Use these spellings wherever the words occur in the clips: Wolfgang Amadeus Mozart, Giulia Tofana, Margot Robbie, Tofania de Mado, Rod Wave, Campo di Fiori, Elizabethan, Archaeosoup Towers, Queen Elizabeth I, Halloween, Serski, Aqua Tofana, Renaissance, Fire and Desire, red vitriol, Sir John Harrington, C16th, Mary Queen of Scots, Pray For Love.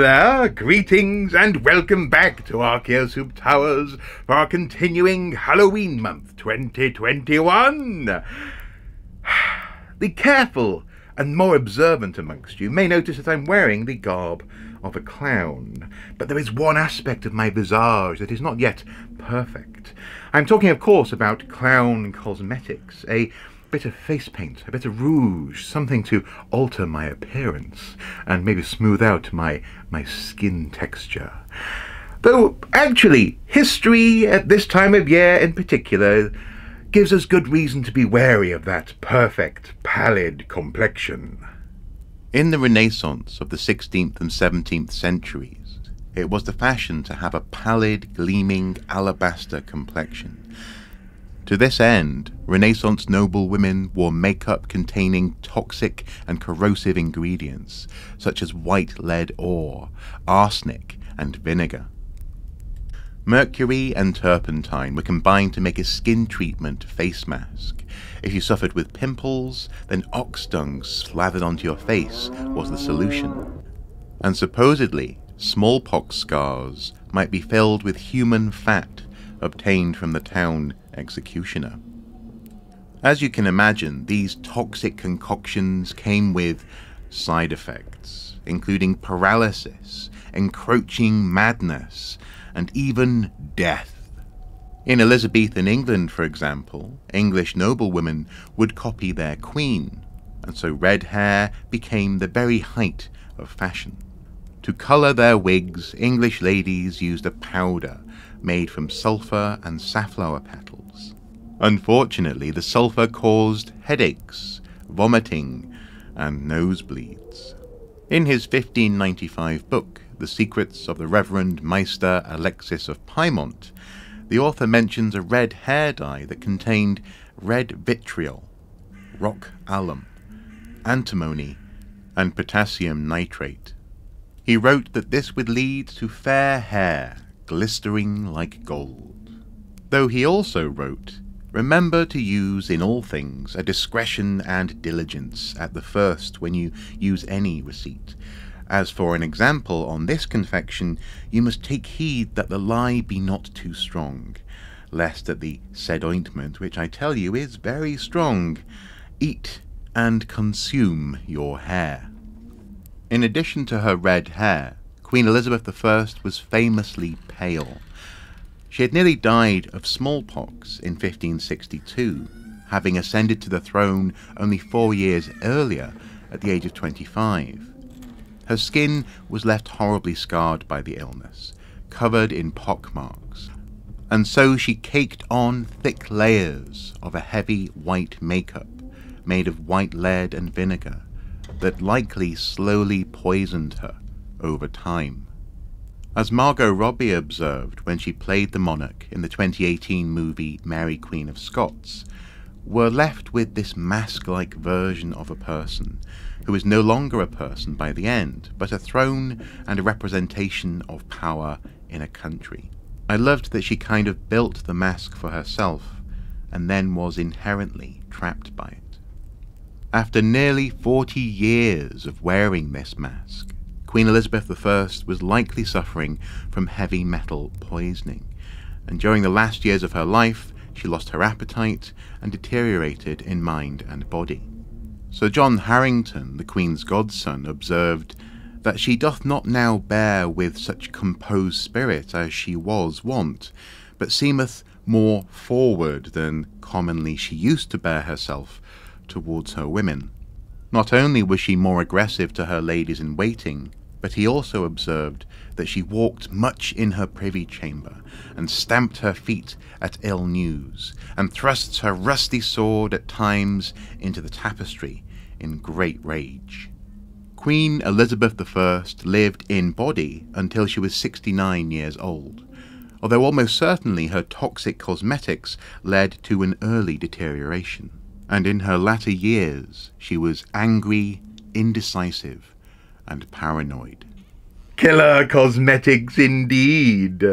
Hello there, greetings and welcome back to Archaeosoup Towers for our continuing Halloween month 2021. The careful and more observant amongst you may notice that I'm wearing the garb of a clown, but there is one aspect of my visage that is not yet perfect. I'm talking, of course, about clown cosmetics, a bit of face paint, a bit of rouge, something to alter my appearance and maybe smooth out my skin texture. Though actually, history at this time of year in particular gives us good reason to be wary of that perfect pallid complexion. In the Renaissance of the 16th and 17th centuries, it was the fashion to have a pallid, gleaming alabaster complexion. To this end, Renaissance noble women wore makeup containing toxic and corrosive ingredients, such as white lead ore, arsenic, and vinegar. Mercury and turpentine were combined to make a skin treatment face mask. If you suffered with pimples, then ox dung slathered onto your face was the solution. And supposedly, smallpox scars might be filled with human fat obtained from the town executioner. As you can imagine, these toxic concoctions came with side effects, including paralysis, encroaching madness, and even death. In Elizabethan England, for example, English noblewomen would copy their queen, and so red hair became the very height of fashion. To colour their wigs, English ladies used a powder made from sulphur and safflower petals. Unfortunately, the sulphur caused headaches, vomiting, and nosebleeds. In his 1595 book, The Secrets of the Reverend Meister Alexis of Piemont, the author mentions a red hair dye that contained red vitriol, rock alum, antimony, and potassium nitrate. He wrote that this would lead to fair hair, glistering like gold. Though he also wrote, "Remember to use in all things a discretion and diligence at the first when you use any receipt. As for an example on this confection, you must take heed that the lye be not too strong, lest that the said ointment, which I tell you is very strong, eat and consume your hair." In addition to her red hair, Queen Elizabeth I was famously pale. She had nearly died of smallpox in 1562, having ascended to the throne only 4 years earlier at the age of 25. Her skin was left horribly scarred by the illness, covered in pockmarks, and so she caked on thick layers of a heavy white makeup made of white lead and vinegar that likely slowly poisoned her over time. As Margot Robbie observed when she played the monarch in the 2018 movie Mary Queen of Scots, we're left with this mask-like version of a person who is no longer a person by the end, but a throne and a representation of power in a country. I loved that she kind of built the mask for herself and then was inherently trapped by it. After nearly 40 years of wearing this mask, Queen Elizabeth I was likely suffering from heavy metal poisoning, and during the last years of her life she lost her appetite and deteriorated in mind and body. Sir John Harrington, the Queen's godson, observed that she doth not now bear with such composed spirit as she was wont, but seemeth more forward than commonly she used to bear herself towards her women. Not only was she more aggressive to her ladies-in-waiting, but he also observed that she walked much in her privy chamber, and stamped her feet at ill news, and thrust her rusty sword at times into the tapestry in great rage. Queen Elizabeth I lived in body until she was 69 years old, although almost certainly her toxic cosmetics led to an early deterioration. And in her latter years, she was angry, indecisive, and paranoid. Killer cosmetics indeed!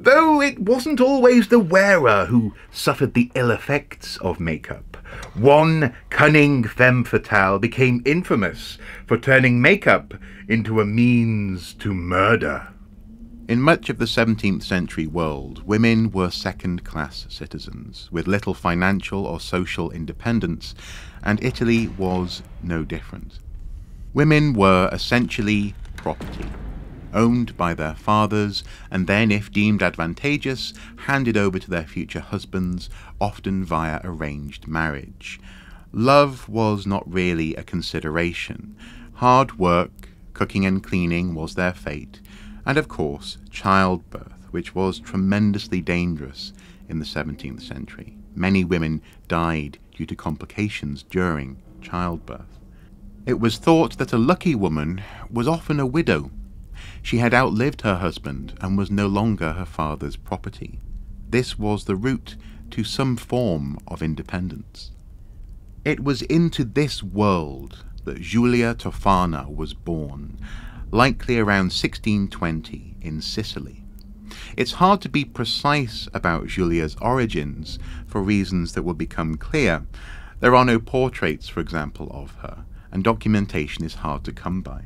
though it wasn't always the wearer who suffered the ill effects of makeup. One cunning femme fatale became infamous for turning makeup into a means to murder. In much of the 17th century world, women were second-class citizens, with little financial or social independence, and Italy was no different. Women were essentially property, owned by their fathers, and then, if deemed advantageous, handed over to their future husbands, often via arranged marriage. Love was not really a consideration. Hard work, cooking and cleaning was their fate, and of course childbirth, which was tremendously dangerous in the 17th century. Many women died due to complications during childbirth. It was thought that a lucky woman was often a widow. She had outlived her husband and was no longer her father's property. This was the route to some form of independence. It was into this world that Giulia Tofana was born, likely around 1620 in Sicily. It's hard to be precise about Giulia's origins for reasons that will become clear. There are no portraits, for example, of her, and documentation is hard to come by.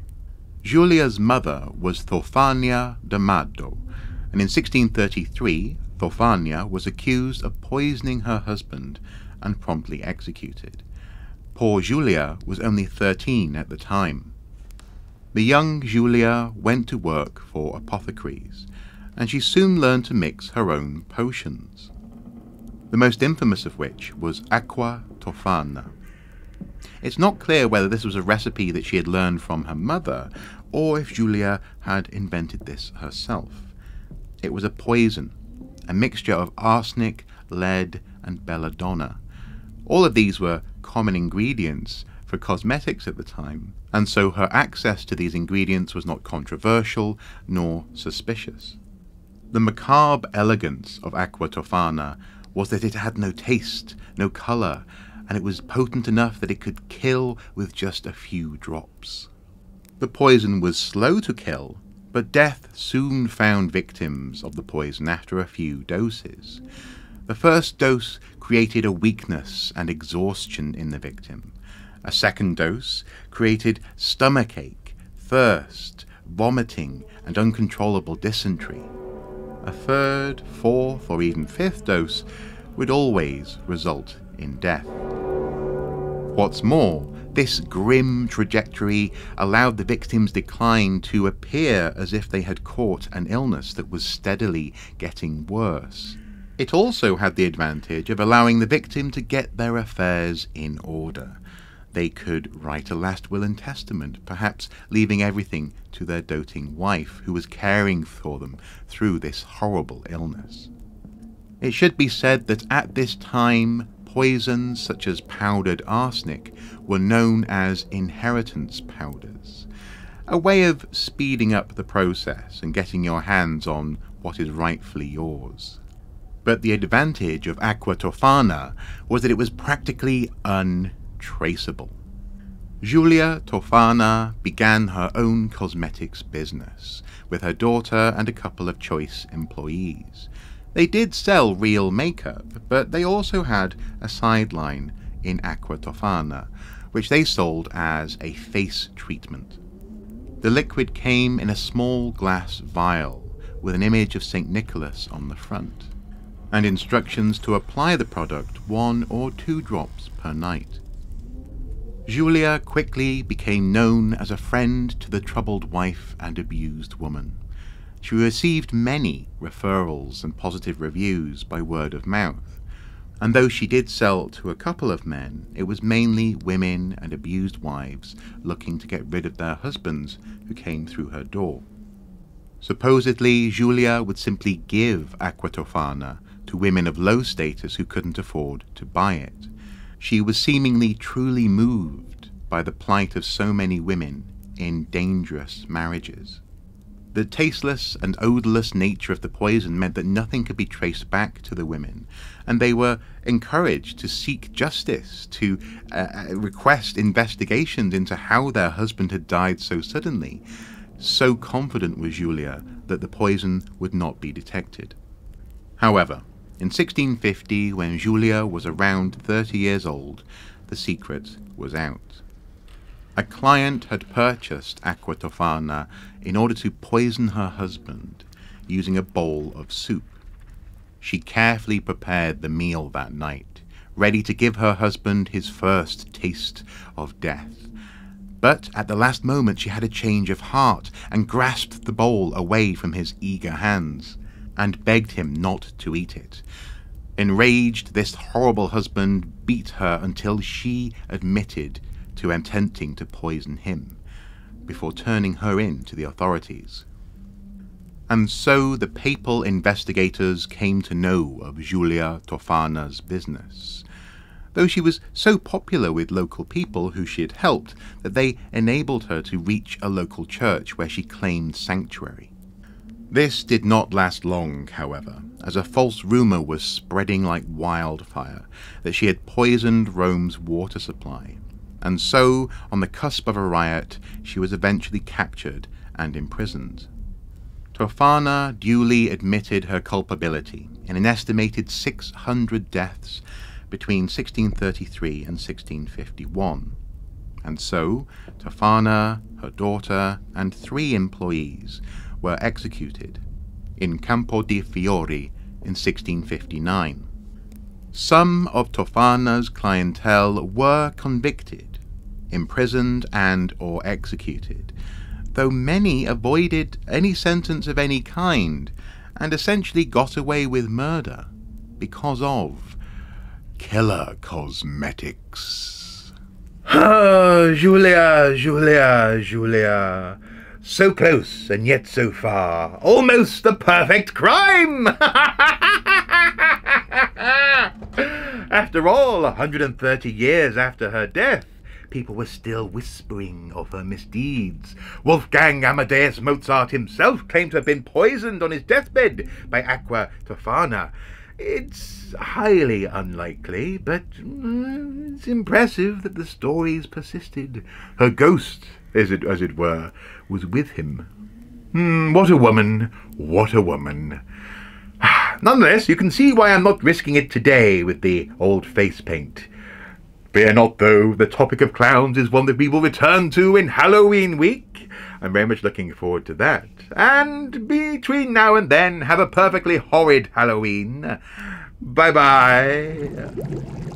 Giulia's mother was Tofania de Mado, and in 1633 Tofania was accused of poisoning her husband and promptly executed. Poor Giulia was only 13 at the time. The young Giulia went to work for apothecaries, and she soon learned to mix her own potions, the most infamous of which was Aqua Tofana. It's not clear whether this was a recipe that she had learned from her mother, or if Giulia had invented this herself. It was a poison, a mixture of arsenic, lead, and belladonna. All of these were common ingredients for cosmetics at the time, and so her access to these ingredients was not controversial nor suspicious. The macabre elegance of Aqua Tofana was that it had no taste, no colour, and it was potent enough that it could kill with just a few drops. The poison was slow to kill, but death soon found victims of the poison after a few doses. The first dose created a weakness and exhaustion in the victim. A second dose created stomachache, thirst, vomiting, and uncontrollable dysentery. A third, fourth, or even fifth dose would always result in death. What's more, this grim trajectory allowed the victim's decline to appear as if they had caught an illness that was steadily getting worse. It also had the advantage of allowing the victim to get their affairs in order. They could write a last will and testament, perhaps leaving everything to their doting wife, who was caring for them through this horrible illness. It should be said that at this time, poisons such as powdered arsenic were known as inheritance powders, a way of speeding up the process and getting your hands on what is rightfully yours. But the advantage of Aqua Tofana was that it was practically untraceable. Giulia Tofana began her own cosmetics business with her daughter and a couple of choice employees. They did sell real makeup, but they also had a sideline in Aqua Tofana, which they sold as a face treatment. The liquid came in a small glass vial with an image of St. Nicholas on the front, and instructions to apply the product 1 or 2 drops per night. Giulia quickly became known as a friend to the troubled wife and abused woman. She received many referrals and positive reviews by word of mouth, and though she did sell to a couple of men, it was mainly women and abused wives looking to get rid of their husbands who came through her door. Supposedly, Giulia would simply give Aqua Tofana to women of low status who couldn't afford to buy it. She was seemingly truly moved by the plight of so many women in dangerous marriages. The tasteless and odourless nature of the poison meant that nothing could be traced back to the women, and they were encouraged to seek justice, to request investigations into how their husband had died so suddenly. So confident was Giulia that the poison would not be detected. However, in 1650, when Giulia was around 30 years old, the secret was out. A client had purchased Aqua Tofana in order to poison her husband using a bowl of soup. She carefully prepared the meal that night, ready to give her husband his first taste of death. But at the last moment she had a change of heart and grasped the bowl away from his eager hands and begged him not to eat it. Enraged, this horrible husband beat her until she admitted to attempting to poison him, before turning her in to the authorities. And so the papal investigators came to know of Giulia Tofana's business, though she was so popular with local people who she had helped that they enabled her to reach a local church where she claimed sanctuary. This did not last long, however, as a false rumour was spreading like wildfire that she had poisoned Rome's water supply. And so, on the cusp of a riot, she was eventually captured and imprisoned. Tofana duly admitted her culpability in an estimated 600 deaths between 1633 and 1651. And so, Tofana, her daughter, and 3 employees were executed in Campo di Fiori in 1659. Some of Tofana's clientele were convicted, imprisoned and/or executed, though many avoided any sentence of any kind and essentially got away with murder because of killer cosmetics. Ah, Giulia, Giulia, Giulia. So close and yet so far. Almost the perfect crime! After all, 130 years after her death, people were still whispering of her misdeeds. Wolfgang Amadeus Mozart himself claimed to have been poisoned on his deathbed by Aqua Tofana. It's highly unlikely, but it's impressive that the stories persisted. Her ghost, as it were, was with him. What a woman, what a woman. Nonetheless, you can see why I'm not risking it today with the old face paint. Fear not, though, the topic of clowns is one that we will return to in Halloween week. I'm very much looking forward to that. And between now and then, have a perfectly horrid Halloween. Bye-bye.